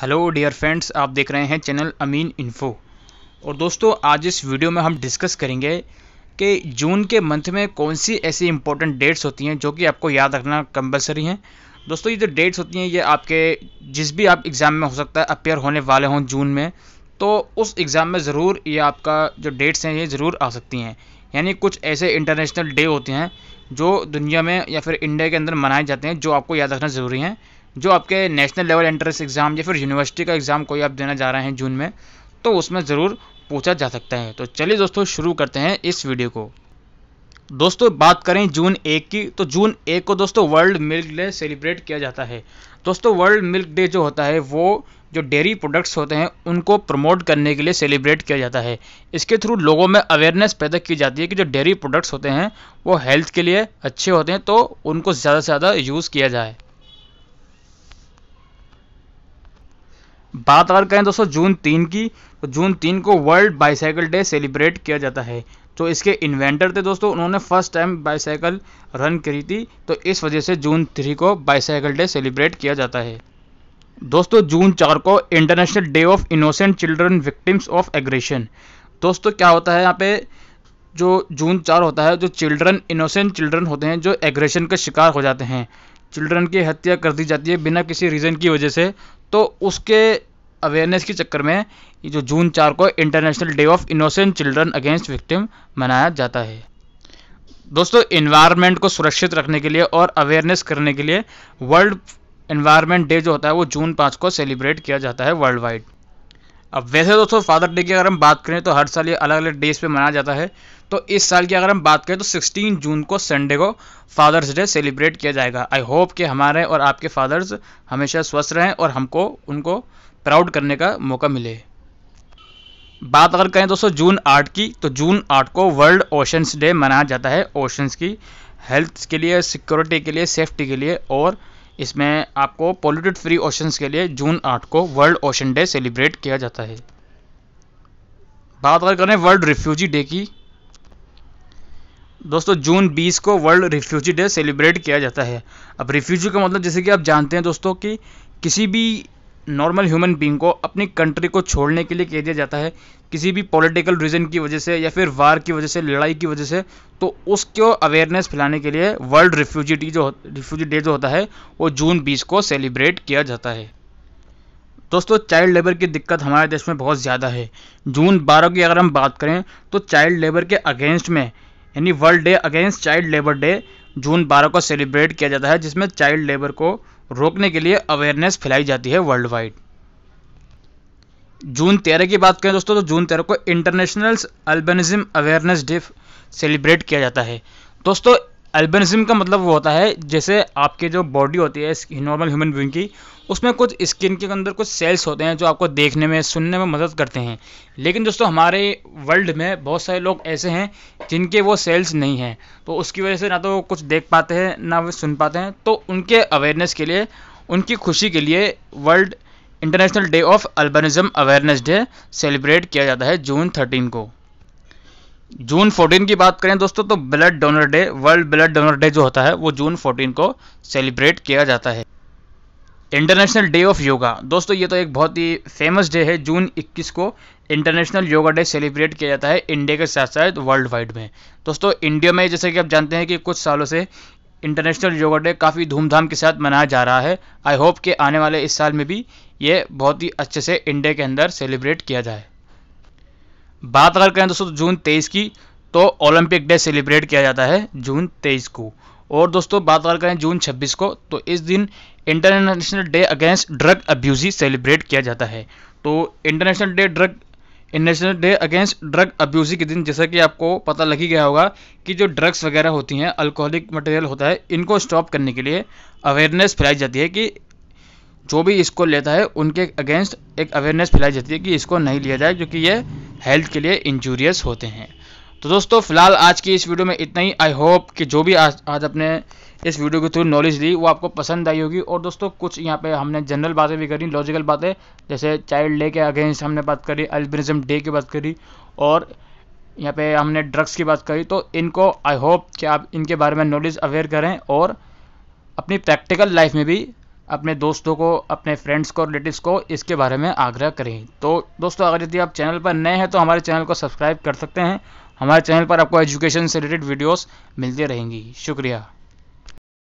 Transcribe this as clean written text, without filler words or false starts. Hello dear friends, आप देख रहे हैं चैनल अमीन इन्फो। और दोस्तों, आज इस वीडियो में हम डिस्कस करेंगे कि जून के मंथ में कौन सी ऐसी इंपॉर्टेंट डेट्स होती हैं जो कि आपको याद रखना कंपलसरी हैं। दोस्तों, ये जो डेट्स होती हैं ये आपके जिस भी आप एग्ज़ाम में हो सकता है अपेयर होने वाले हों जून में, तो उस एग्ज़ाम में ज़रूर ये आपका जो डेट्स हैं ये ज़रूर आ सकती हैं। यानी कुछ ऐसे इंटरनेशनल डे होते हैं जो दुनिया में या फिर इंडिया के अंदर मनाए जाते हैं जो आपको याद रखना ज़रूरी है। जो आपके नेशनल लेवल एंट्रेंस एग्ज़ाम या फिर यूनिवर्सिटी का एग्ज़ाम कोई आप देना जा रहे हैं जून में, तो उसमें ज़रूर पूछा जा सकता है। तो चलिए दोस्तों, शुरू करते हैं इस वीडियो को। दोस्तों, बात करें जून 1 की, तो जून 1 को दोस्तों वर्ल्ड मिल्क डे सेलिब्रेट किया जाता है। दोस्तों, वर्ल्ड मिल्क डे जो होता है वो जो डेयरी प्रोडक्ट्स होते हैं उनको प्रमोट करने के लिए सेलिब्रेट किया जाता है। इसके थ्रू लोगों में अवेयरनेस पैदा की जाती है कि जो डेयरी प्रोडक्ट्स होते हैं वो हेल्थ के लिए अच्छे होते हैं, तो उनको ज़्यादा से ज़्यादा यूज़ किया जाए। बात अगर करें दोस्तों जून 3 की, तो जून 3 को वर्ल्ड बाईसाइकिल डे सेलिब्रेट किया जाता है। तो इसके इन्वेंटर थे दोस्तों, उन्होंने फर्स्ट टाइम बाईसाइकिल रन करी थी, तो इस वजह से जून 3 को बाईसाइकिल डे सेलिब्रेट किया जाता है। दोस्तों, जून 4 को international day of innocent children victims of aggression. दोस्तों, क्या होता है यहाँ पे जो जून 4 होता है, जो चिल्ड्रन इनोसेंट चिल्ड्रन होते हैं जो एग्रेशन का शिकार हो जाते हैं, चिल्ड्रन की हत्या कर दी जाती है बिना किसी रीज़न की वजह से, तो उसके अवेयरनेस के चक्कर में ये जो जून 4 को international day of innocent children against victim मनाया जाता है। दोस्तों, एनवायरनमेंट को सुरक्षित रखने के लिए और अवेयरनेस करने के लिए वर्ल्ड एनवायरनमेंट डे जो होता है वो जून 5 को सेलिब्रेट किया जाता है वर्ल्ड वाइड। अब वैसे दोस्तों, फादर डे की अगर हम बात करें तो हर साल ये अलग अलग डेज पे मनाया जाता है। तो इस साल की अगर हम बात करें तो 16 जून को संडे को फादर्स डे सेलिब्रेट किया जाएगा। आई होप कि हमारे और आपके फादर्स हमेशा स्वस्थ रहें और हमको उनको प्राउड करने का मौका मिले। बात अगर करें दोस्तों जून 8 की, तो जून 8 को वर्ल्ड ओशंस डे मनाया जाता है। ओशंस की हेल्थ के लिए, सिक्योरिटी के लिए, सेफ्टी के लिए और इसमें आपको पॉल्यूटेड फ्री ओशंस के लिए जून 8 को वर्ल्ड ओशन डे सेलिब्रेट किया जाता है। बात अगर करें वर्ल्ड रिफ्यूजी डे की, दोस्तों जून 20 को वर्ल्ड रिफ्यूजी डे सेलिब्रेट किया जाता है। अब रिफ्यूजी का मतलब जैसे कि आप जानते हैं दोस्तों कि किसी भी नॉर्मल ह्यूमन बीइंग को अपनी कंट्री को छोड़ने के लिए कह दिया जाता है किसी भी पॉलिटिकल रीज़न की वजह से या फिर वार की वजह से, लड़ाई की वजह से, तो उसको अवेयरनेस फैलाने के लिए वर्ल्ड रिफ्यूजी डे जो होता है वो जून 20 को सेलिब्रेट किया जाता है। दोस्तों, चाइल्ड लेबर की दिक्कत हमारे देश में बहुत ज़्यादा है। जून 12 की अगर हम बात करें तो चाइल्ड लेबर के अगेंस्ट में, यानी world day against child labour day June 12 को सेलिब्रेट किया जाता है, जिसमें चाइल्ड लेबर को रोकने के लिए अवेयरनेस फैलाई जाती है वर्ल्ड वाइड। जून 13 की बात करें दोस्तों, तो जून 13 को international albinism awareness day celebrate किया जाता है। दोस्तों, अल्बनिज्म का मतलब वो होता है जैसे आपके जो बॉडी होती है नॉर्मल ह्यूमन बीइंग की, उसमें कुछ स्किन के अंदर कुछ सेल्स होते हैं जो आपको देखने में, सुनने में मदद करते हैं। लेकिन दोस्तों, हमारे वर्ल्ड में बहुत सारे लोग ऐसे हैं जिनके वो सेल्स नहीं हैं, तो उसकी वजह से ना तो कुछ देख पाते हैं ना वो सुन पाते हैं। तो उनके अवेयरनेस के लिए, उनकी खुशी के लिए world international day of albinism awareness day celebrate किया जाता है जून 13 को। जून 14 की बात करें दोस्तों, तो blood donor day, world blood donor day जो होता है वो जून 14 को सेलिब्रेट किया जाता है। इंटरनेशनल डे ऑफ योगा, दोस्तों ये तो एक बहुत ही फेमस डे है। जून 21 को इंटरनेशनल योगा डे सेलिब्रेट किया जाता है इंडिया के साथ साथ वर्ल्ड वाइड में। दोस्तों, इंडिया में जैसे कि आप जानते हैं कि कुछ सालों से इंटरनेशनल योगा डे काफ़ी धूमधाम के साथ मनाया जा रहा है। आई होप कि आने वाले इस साल में भी ये बहुत ही अच्छे से इंडिया के अंदर सेलिब्रेट किया जाए। बात अगर करें दोस्तों जून 23 की, तो ओलंपिक डे सेलिब्रेट किया जाता है जून 23 को। और दोस्तों, बात अगर करें जून 26 को, तो इस दिन international day against drug abuse celebrate किया जाता है। तो international day against drug abuse के दिन जैसा कि आपको पता लग ही गया होगा कि जो ड्रग्स वगैरह होती हैं, अल्कोहलिक मटेरियल होता है, इनको स्टॉप करने के लिए अवेयरनेस फैलाई जाती है कि जो भी इसको लेता है उनके अगेंस्ट एक अवेयरनेस फैलाई जाती है कि इसको नहीं लिया जाए क्योंकि ये हेल्थ के लिए इंजूरियस होते हैं। तो दोस्तों, फिलहाल आज की इस वीडियो में इतना ही। आई होप कि जो भी आज अपने इस वीडियो के थ्रू नॉलेज ली वो आपको पसंद आई होगी। और दोस्तों, कुछ यहाँ पे हमने जनरल बातें भी करी, लॉजिकल बातें, जैसे चाइल्ड डे के अगेंस्ट हमने बात करी, अल्बिनिज्म डे की बात करी और यहाँ पे हमने ड्रग्स की बात करी। तो इनको आई होप कि आप इनके बारे में नॉलेज अवेयर करें और अपनी प्रैक्टिकल लाइफ में भी अपने दोस्तों को, अपने फ्रेंड्स को, रिलेटिव्स को इसके बारे में आग्रह करें। तो दोस्तों अगर यदि आप चैनल पर नए हैं तो हमारे चैनल को सब्सक्राइब कर सकते हैं। हमारे चैनल पर आपको एजुकेशन से रिलेटेड वीडियोस मिलती रहेंगी। शुक्रिया।